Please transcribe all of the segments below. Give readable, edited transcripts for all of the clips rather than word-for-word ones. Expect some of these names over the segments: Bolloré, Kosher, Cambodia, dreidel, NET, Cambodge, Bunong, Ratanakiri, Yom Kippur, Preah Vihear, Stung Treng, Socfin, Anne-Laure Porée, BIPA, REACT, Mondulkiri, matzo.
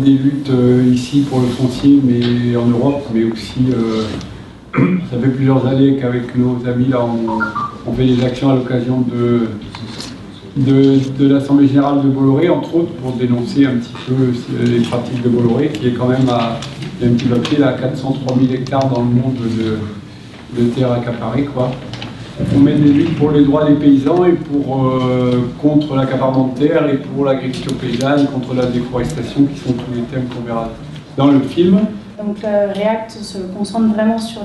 même des luttes ici pour le foncier, mais en Europe, mais aussi ça fait plusieurs années qu'avec nos amis là, on fait des actions à l'occasion de l'Assemblée Générale de Bolloré, entre autres pour dénoncer un petit peu les pratiques de Bolloré, qui est quand même à, il y a un petit papier là, à 403 000 hectares dans le monde de terres accaparées, quoi. On met des luttes pour les droits des paysans et pour, contre l'accaparement de terre et pour l'agriculture paysanne, contre la déforestation, qui sont tous les thèmes qu'on verra dans le film. Donc REACT se concentre vraiment sur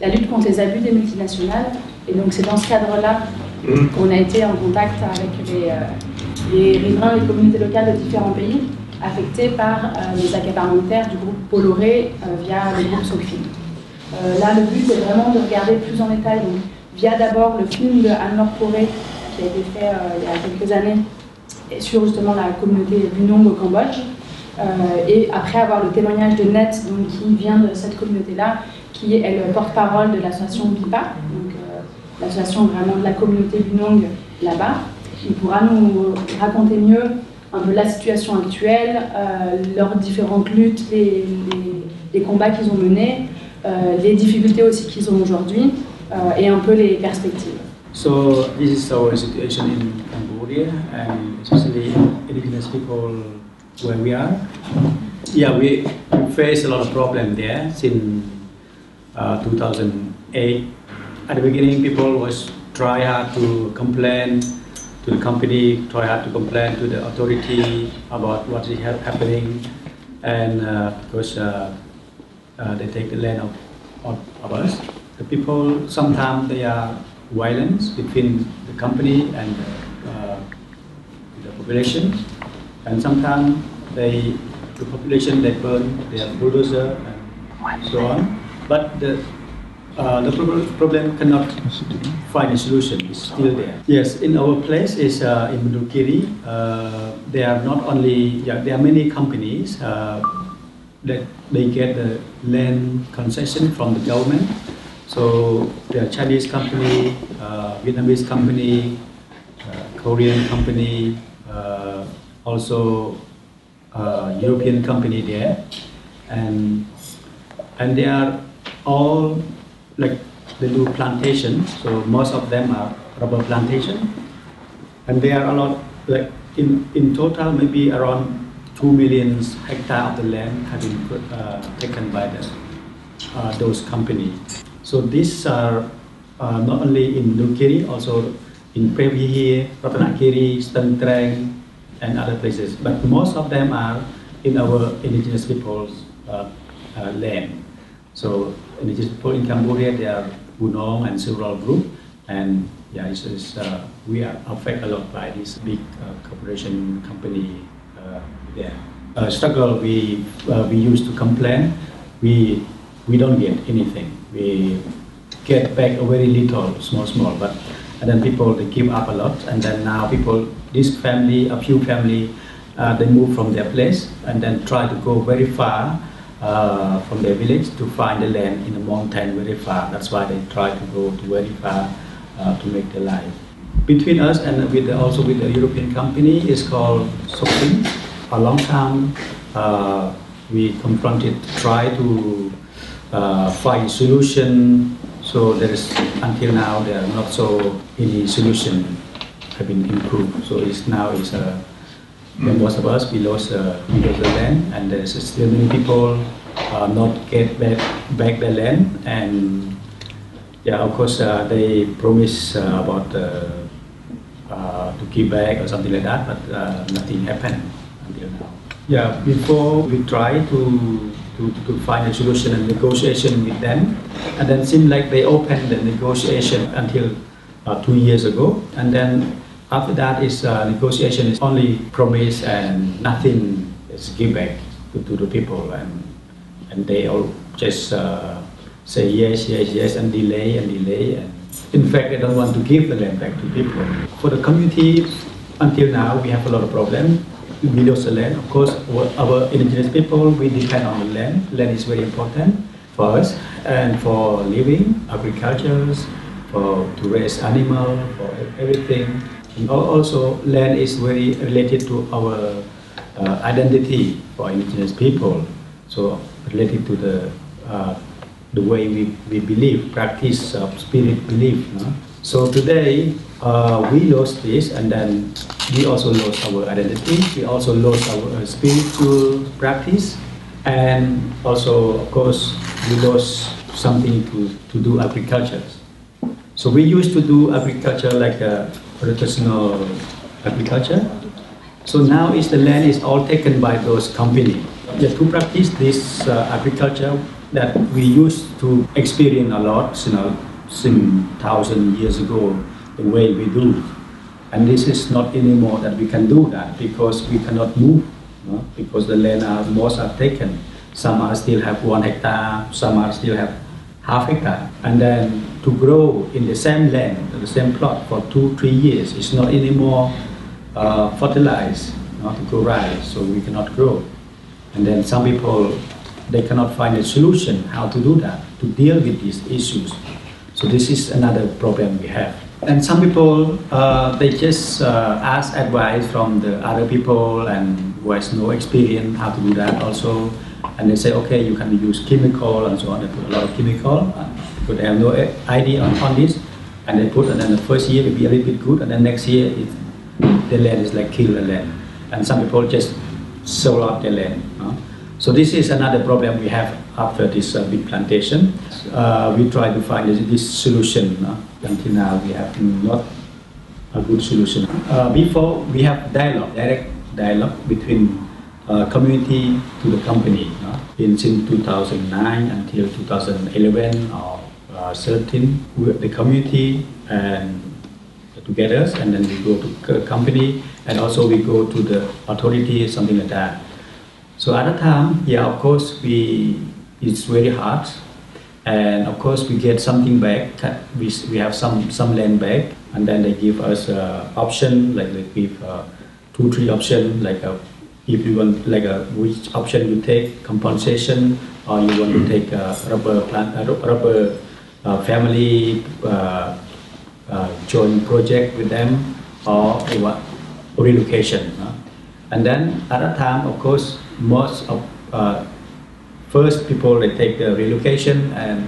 la lutte contre les abus des multinationales, et donc c'est dans ce cadre-là qu'on a été en contact avec les riverains, les communautés locales de différents pays affectés par les accaparements de terre du groupe Bolloré via le groupe Socfin. Là, le but, c'est vraiment de regarder plus en détail, donc, via d'abord le film de Anne-Laure Porée qui a été fait il y a quelques années et sur justement la communauté Bunong au Cambodge, et après avoir le témoignage de NET, donc, qui vient de cette communauté-là, qui est le porte-parole de l'association BIPA, donc l'association vraiment de la communauté Bunong là-bas. Il pourra nous raconter mieux un peu la situation actuelle, leurs différentes luttes, les combats qu'ils ont menés, les difficultés aussi qu'ils ont aujourd'hui, et un peu les perspectives. So this is our situation in Cambodia, and especially indigenous people where we are. Yeah, we face a lot of problems there since 2008. At the beginning, people was try hard to complain to the company, try hard to complain to the authority about what is happening, and because they take the land of us. The people, sometimes they are violence between the company and the population, and sometimes the population, they burn their bulldozer and so on. But the problem cannot find a solution, it's still there. Yes, in our place is in Mondulkiri. There are not only, yeah, there are many companies that they get the land concession from the government. So there are Chinese company, Vietnamese company, Korean company, also European company there, and they are all, like, they do plantation, so most of them are rubber plantation, and there are a lot, like in total maybe around 2 million hectares of the land have been taken by those companies. So these are not only in Mondulkiri, also in Preah Vihear, Ratanakiri, Stung Treng, and other places, but most of them are in our indigenous people's land. So indigenous people in Cambodia, they are Bunong and several group, and yeah, we are affected a lot by this big corporation company there. Struggle we used to complain, we don't get anything. We get back a very little, small, but and then people, they give up a lot, and then now people, this family, a few family, they move from their place and then try to go very far from their village to find the land in the mountain very far. That's why they try to go to very far to make their life. Between us and also with the European company is called Socfin. For a long time, we confronted, try to find solution. So there is, until now, there are not so any solution have been improved. So it's now it's a. Most of us, we lost the land, and there's still many people not get back the land, and yeah, of course they promise about to give back or something like that, but nothing happened until now. Yeah, before we try to find a solution and negotiation with them, and then seemed like they opened the negotiation until 2 years ago, and then. After that, is negotiation is only promise and nothing is given back to the people, and they all just say yes and delay, and in fact they don't want to give the land back to people. For the community, until now we have a lot of problems. We lost the land, of course. Our indigenous people, we depend on the land. Land is very important for us and for living, agriculture, for to raise animal, for everything. And also, land is very related to our identity for indigenous people. So related to the way we believe, practice of spirit belief. No? So today we lost this, and then we also lost our identity. We also lost our spiritual practice, and also, of course, we lost something to do agriculture. So we used to do agriculture like a traditional agriculture. So now is the land is all taken by those companies. Just to practice this agriculture that we used to experience a lot, you know, since 1,000 years ago, the way we do. And this is not anymore that we can do that, because we cannot move, you know, because the land most are taken. Some are still have 1 hectare, some are still have half hectare. And then to grow in the same land, the same plot for 2-3 years, it's not anymore fertilized, not to grow rice, so we cannot grow. And then some people, they cannot find a solution how to do that, to deal with these issues. So this is another problem we have. And some people, they just ask advice from the other people and who has no experience how to do that also. And they say, okay, you can use chemical and so on. They put a lot of chemical, but they have no idea on this. And they put, and then the first year will be a little bit good, and then next year, the land is like kill the land. And some people just sold out the land. Huh? So this is another problem we have after this big plantation. We try to find this solution. Until now, we have not a good solution. Before, we have dialogue, direct dialogue between community to the company. Since 2009 until 2011 or 13, with the community and together, and then we go to company, and also we go to the authority, something like that. So at that time, yeah, of course, it's very hard, and of course we get something back. We have some land back, and then they give us option, like they give 2-3 option, like a. If you want, like which option you take, compensation, or you want to take a rubber plant, rubber family joint project with them, or relocation. And then at that time, of course, most of first people they take the relocation and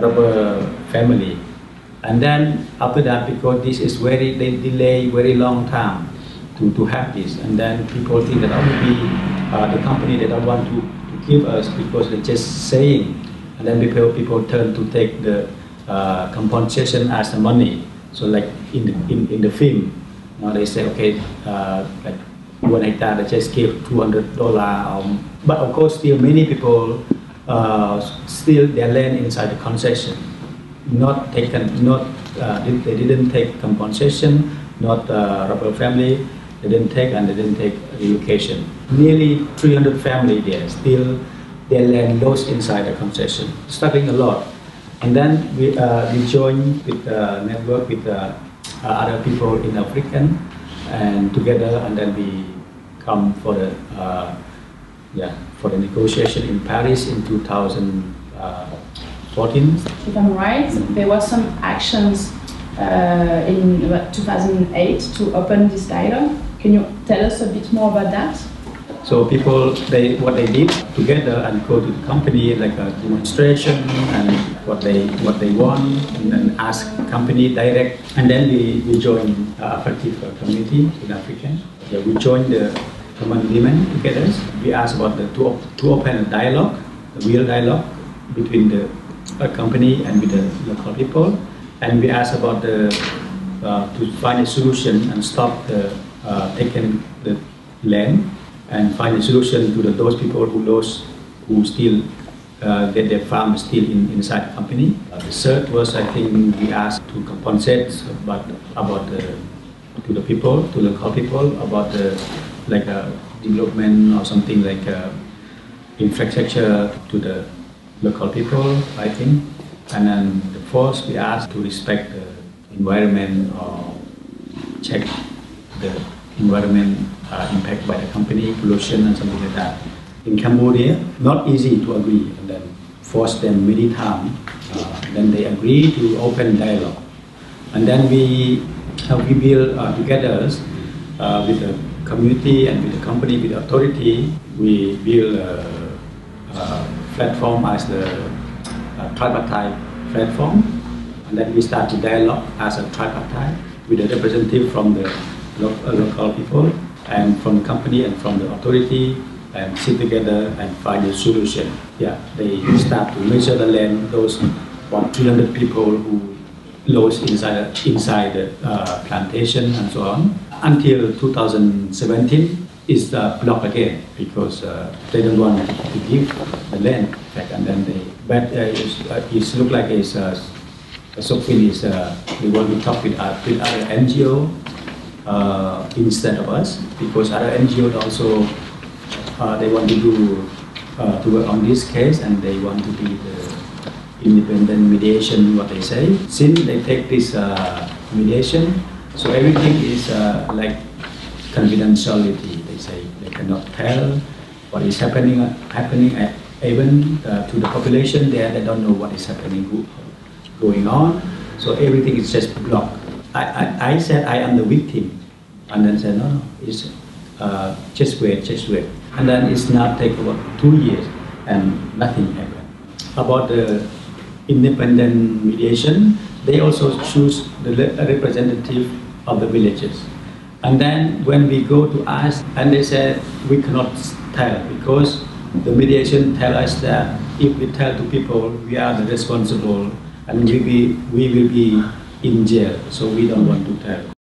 rubber family, and then after that, because this is very they delay very long time. To have this, and then people think that the company they don't want to give us because they're just saying, and then people turn to take the compensation as the money. So like in the film, you know, they say okay, like 1 hectare they just give $200. But of course, still many people steal their land inside the concession, not taken, not they didn't take compensation, not rubber family. They didn't take, and they didn't take relocation. Nearly 300 families there, still their land lost inside the concession, struggling a lot. And then we joined with the network with other people in African, and together, and then we come for the for the negotiation in Paris in 2014. If I'm right, there were some actions in 2008 to open this dialogue. Can you tell us a bit more about that? So people, what they did together and go to the company like a demonstration and what they want, and then ask company direct. And then we joined affective community in Africa. Yeah, we joined the common women together. We asked about to open a dialogue, a real dialogue between the company and with the local people. And we asked about to find a solution and stop the taking the land and find a solution to those people who still get their farm still inside the company. The third was, I think, we asked to compensate to the people, to the local people, about like a development or something like infrastructure to the local people, I think. And then the fourth, we asked to respect the environment or check the environment impact by the company, pollution and something like that. In Cambodia, not easy to agree, and then force them many times. Then they agree to open dialogue. And then we build together with the community and with the company, with the authority, we build a platform as the tripartite platform, and then we start to dialogue as a tripartite with a representative from the local people and from the company and from the authority, and sit together and find a solution. Yeah, they start to measure the land, those 1,300 people who lost inside the plantation and so on. Until 2017, it's blocked again because they don't want to give the land back, and then they. But it looks like it's Socfin is they want to talk with other NGO instead of us, because other NGOs also. They want to do to work on this case, and they want to be the independent mediation, what they say. Since they take this mediation, so everything is like confidentiality. They say they cannot tell what is happening at, even to the population there. They don't know what is happening, going on. So everything is just blocked. I said I am the victim, and then said no, it's. Just wait. And then it's now take about 2 years and nothing happened. About the independent mediation, they also choose the representative of the villages. And then when we go to ask, and they said we cannot tell, because the mediation tell us that if we tell to people, we are the responsible and we will be in jail, so we don't want to tell.